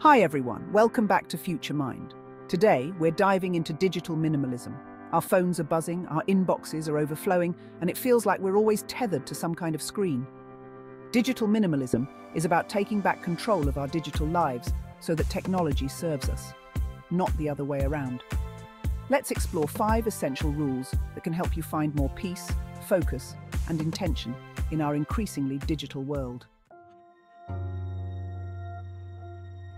Hi everyone, welcome back to Future Mind. Today, we're diving into digital minimalism. Our phones are buzzing, our inboxes are overflowing, and it feels like we're always tethered to some kind of screen. Digital minimalism is about taking back control of our digital lives so that technology serves us, not the other way around. Let's explore 5 essential rules that can help you find more peace, focus, and intention in our increasingly digital world.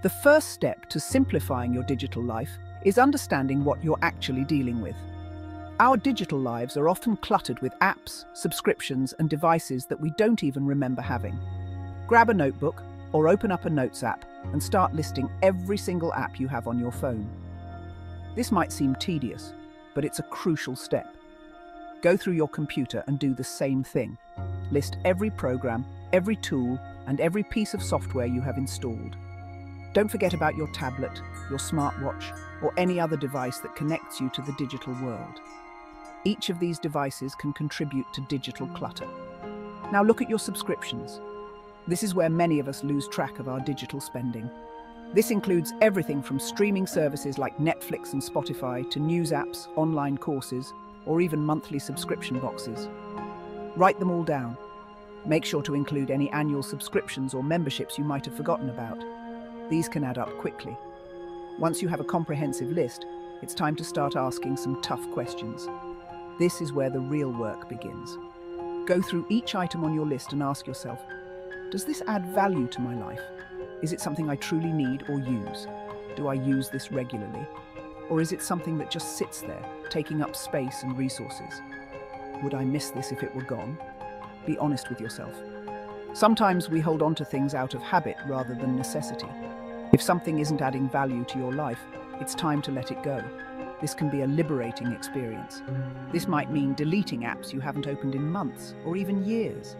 The first step to simplifying your digital life is understanding what you're actually dealing with. Our digital lives are often cluttered with apps, subscriptions, and devices that we don't even remember having. Grab a notebook or open up a notes app and start listing every single app you have on your phone. This might seem tedious, but it's a crucial step. Go through your computer and do the same thing. List every program, every tool, and every piece of software you have installed. Don't forget about your tablet, your smartwatch, or any other device that connects you to the digital world. Each of these devices can contribute to digital clutter. Now look at your subscriptions. This is where many of us lose track of our digital spending. This includes everything from streaming services like Netflix and Spotify to news apps, online courses, or even monthly subscription boxes. Write them all down. Make sure to include any annual subscriptions or memberships you might have forgotten about. These can add up quickly. Once you have a comprehensive list, it's time to start asking some tough questions. This is where the real work begins. Go through each item on your list and ask yourself, does this add value to my life? Is it something I truly need or use? Do I use this regularly? Or is it something that just sits there, taking up space and resources? Would I miss this if it were gone? Be honest with yourself. Sometimes we hold on to things out of habit rather than necessity. If something isn't adding value to your life, it's time to let it go. This can be a liberating experience. This might mean deleting apps you haven't opened in months or even years.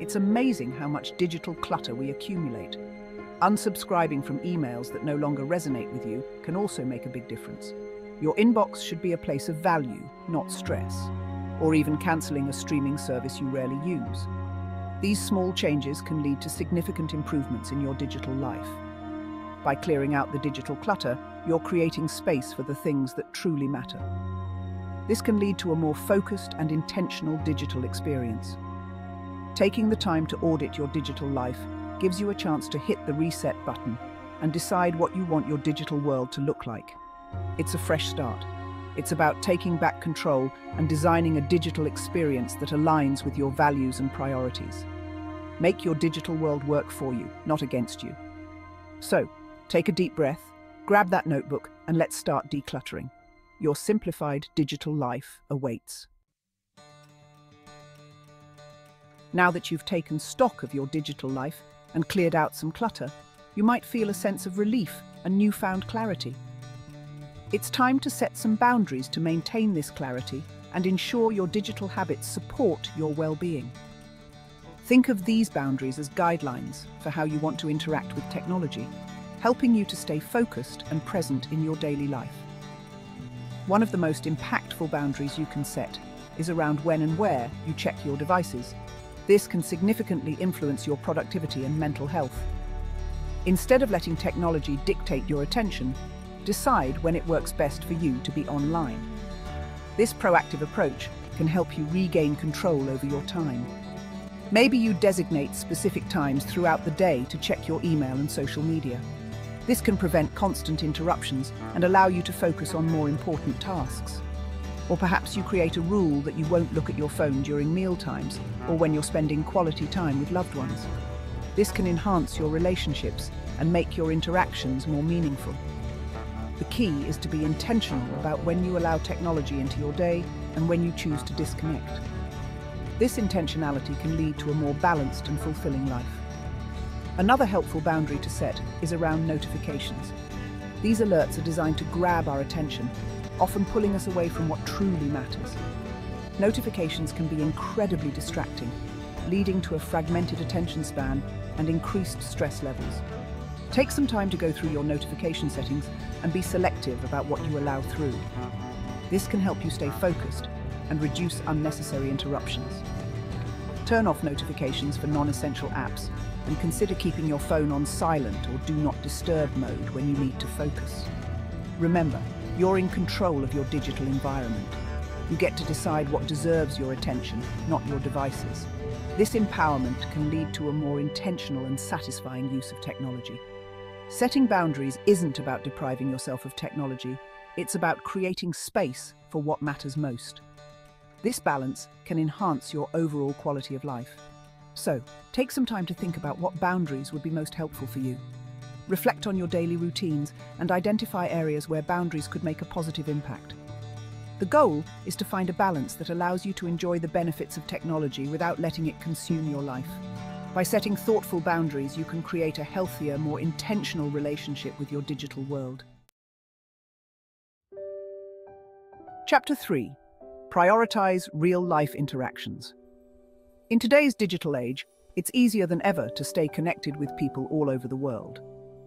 It's amazing how much digital clutter we accumulate. Unsubscribing from emails that no longer resonate with you can also make a big difference. Your inbox should be a place of value, not stress, or even cancelling a streaming service you rarely use. These small changes can lead to significant improvements in your digital life. By clearing out the digital clutter, you're creating space for the things that truly matter. This can lead to a more focused and intentional digital experience. Taking the time to audit your digital life gives you a chance to hit the reset button and decide what you want your digital world to look like. It's a fresh start. It's about taking back control and designing a digital experience that aligns with your values and priorities. Make your digital world work for you, not against you. So, take a deep breath, grab that notebook, and let's start decluttering. Your simplified digital life awaits. Now that you've taken stock of your digital life and cleared out some clutter, you might feel a sense of relief and newfound clarity. It's time to set some boundaries to maintain this clarity and ensure your digital habits support your well-being. Think of these boundaries as guidelines for how you want to interact with technology, helping you to stay focused and present in your daily life. One of the most impactful boundaries you can set is around when and where you check your devices. This can significantly influence your productivity and mental health. Instead of letting technology dictate your attention, decide when it works best for you to be online. This proactive approach can help you regain control over your time. Maybe you designate specific times throughout the day to check your email and social media. This can prevent constant interruptions and allow you to focus on more important tasks. Or perhaps you create a rule that you won't look at your phone during meal times or when you're spending quality time with loved ones. This can enhance your relationships and make your interactions more meaningful. The key is to be intentional about when you allow technology into your day and when you choose to disconnect. This intentionality can lead to a more balanced and fulfilling life. Another helpful boundary to set is around notifications. These alerts are designed to grab our attention, often pulling us away from what truly matters. Notifications can be incredibly distracting, leading to a fragmented attention span and increased stress levels. Take some time to go through your notification settings and be selective about what you allow through. This can help you stay focused and reduce unnecessary interruptions. turn off notifications for non-essential apps, and consider keeping your phone on silent or do not disturb mode when you need to focus. Remember, you're in control of your digital environment. You get to decide what deserves your attention, not your devices. This empowerment can lead to a more intentional and satisfying use of technology. Setting boundaries isn't about depriving yourself of technology. It's about creating space for what matters most. This balance can enhance your overall quality of life. So, take some time to think about what boundaries would be most helpful for you. Reflect on your daily routines and identify areas where boundaries could make a positive impact. The goal is to find a balance that allows you to enjoy the benefits of technology without letting it consume your life. By setting thoughtful boundaries, you can create a healthier, more intentional relationship with your digital world. Chapter 3: Prioritize real-life interactions. In today's digital age, it's easier than ever to stay connected with people all over the world.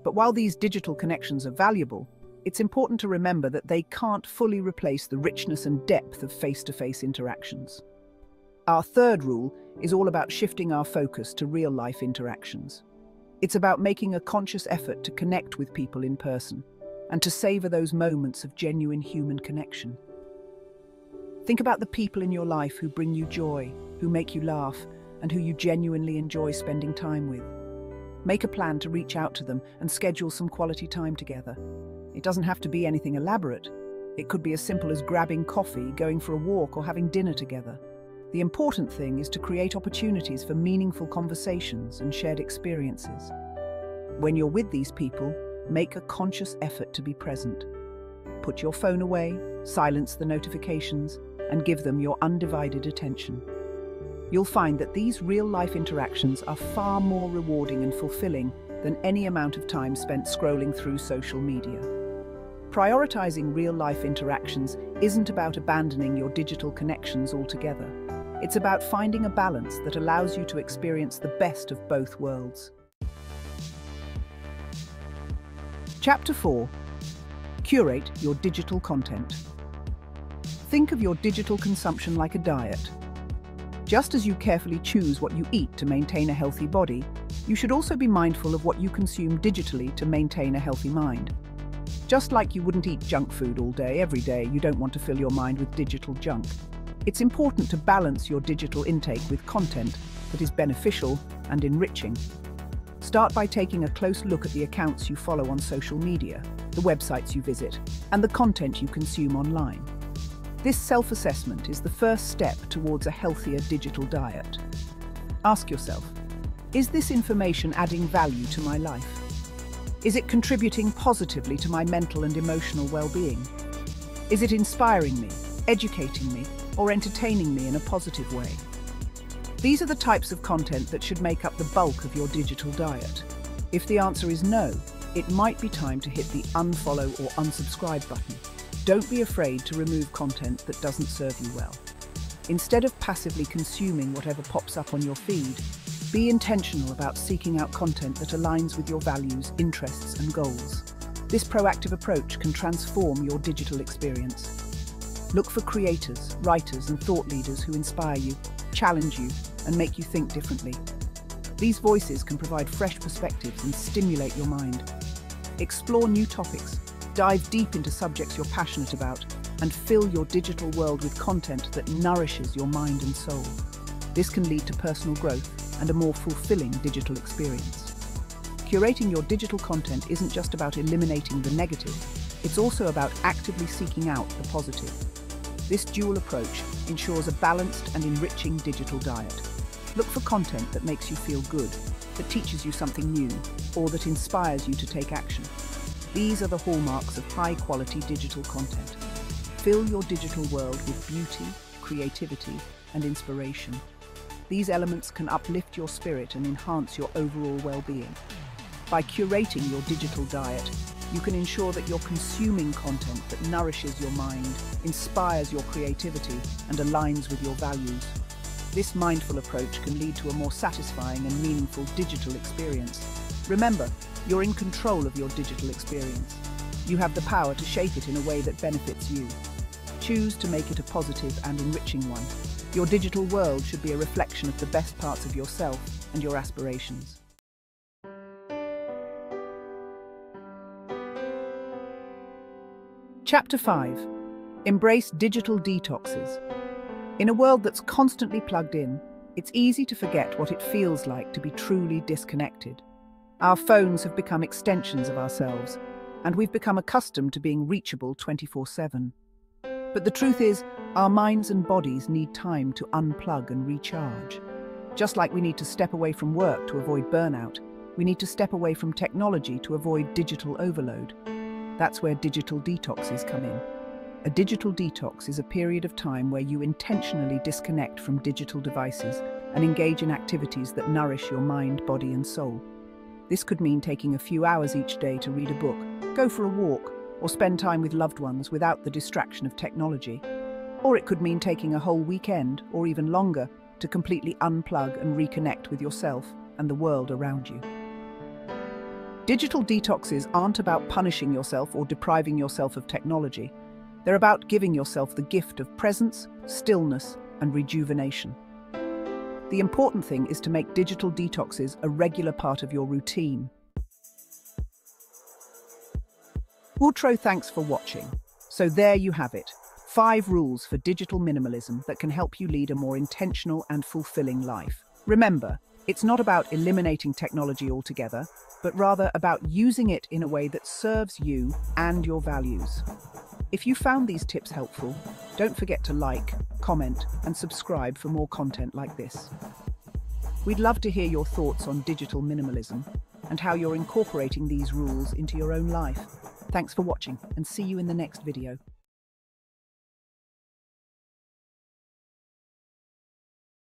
But while these digital connections are valuable, it's important to remember that they can't fully replace the richness and depth of face-to-face interactions. Our third rule is all about shifting our focus to real-life interactions. It's about making a conscious effort to connect with people in person and to savor those moments of genuine human connection. Think about the people in your life who bring you joy, who make you laugh, and who you genuinely enjoy spending time with. Make a plan to reach out to them and schedule some quality time together. It doesn't have to be anything elaborate. It could be as simple as grabbing coffee, going for a walk, or having dinner together. The important thing is to create opportunities for meaningful conversations and shared experiences. When you're with these people, make a conscious effort to be present. Put your phone away, silence the notifications, and give them your undivided attention. You'll find that these real-life interactions are far more rewarding and fulfilling than any amount of time spent scrolling through social media. Prioritizing real-life interactions isn't about abandoning your digital connections altogether. It's about finding a balance that allows you to experience the best of both worlds. Chapter 4: Curate your digital content. Think of your digital consumption like a diet. Just as you carefully choose what you eat to maintain a healthy body, you should also be mindful of what you consume digitally to maintain a healthy mind. Just like you wouldn't eat junk food all day, every day, you don't want to fill your mind with digital junk. It's important to balance your digital intake with content that is beneficial and enriching. Start by taking a close look at the accounts you follow on social media, the websites you visit, and the content you consume online. This self-assessment is the first step towards a healthier digital diet. Ask yourself, is this information adding value to my life? Is it contributing positively to my mental and emotional well-being? Is it inspiring me, educating me, or entertaining me in a positive way? These are the types of content that should make up the bulk of your digital diet. If the answer is no, it might be time to hit the unfollow or unsubscribe button. Don't be afraid to remove content that doesn't serve you well. Instead of passively consuming whatever pops up on your feed, be intentional about seeking out content that aligns with your values, interests, and goals. This proactive approach can transform your digital experience. Look for creators, writers, and thought leaders who inspire you, challenge you, and make you think differently. These voices can provide fresh perspectives and stimulate your mind. Explore new topics, dive deep into subjects you're passionate about, and fill your digital world with content that nourishes your mind and soul. This can lead to personal growth and a more fulfilling digital experience. Curating your digital content isn't just about eliminating the negative, it's also about actively seeking out the positive. This dual approach ensures a balanced and enriching digital diet. Look for content that makes you feel good, that teaches you something new, or that inspires you to take action. These are the hallmarks of high-quality digital content. Fill your digital world with beauty, creativity, and inspiration. These elements can uplift your spirit and enhance your overall well-being. By curating your digital diet, you can ensure that you're consuming content that nourishes your mind, inspires your creativity, and aligns with your values. This mindful approach can lead to a more satisfying and meaningful digital experience. Remember, you're in control of your digital experience. You have the power to shape it in a way that benefits you. Choose to make it a positive and enriching one. Your digital world should be a reflection of the best parts of yourself and your aspirations. Chapter 5. Embrace digital detoxes. In a world that's constantly plugged in, it's easy to forget what it feels like to be truly disconnected. Our phones have become extensions of ourselves, and we've become accustomed to being reachable 24/7. But the truth is, our minds and bodies need time to unplug and recharge. Just like we need to step away from work to avoid burnout, we need to step away from technology to avoid digital overload. That's where digital detoxes come in. A digital detox is a period of time where you intentionally disconnect from digital devices and engage in activities that nourish your mind, body, and soul. This could mean taking a few hours each day to read a book, go for a walk, or spend time with loved ones without the distraction of technology. Or it could mean taking a whole weekend, or even longer, to completely unplug and reconnect with yourself and the world around you. Digital detoxes aren't about punishing yourself or depriving yourself of technology. They're about giving yourself the gift of presence, stillness, and rejuvenation. The important thing is to make digital detoxes a regular part of your routine. Outro. Thanks for watching. So there you have it, 5 rules for digital minimalism that can help you lead a more intentional and fulfilling life. Remember, it's not about eliminating technology altogether, but rather about using it in a way that serves you and your values. If you found these tips helpful, don't forget to like, comment, and subscribe for more content like this. We'd love to hear your thoughts on digital minimalism and how you're incorporating these rules into your own life. Thanks for watching, and see you in the next video.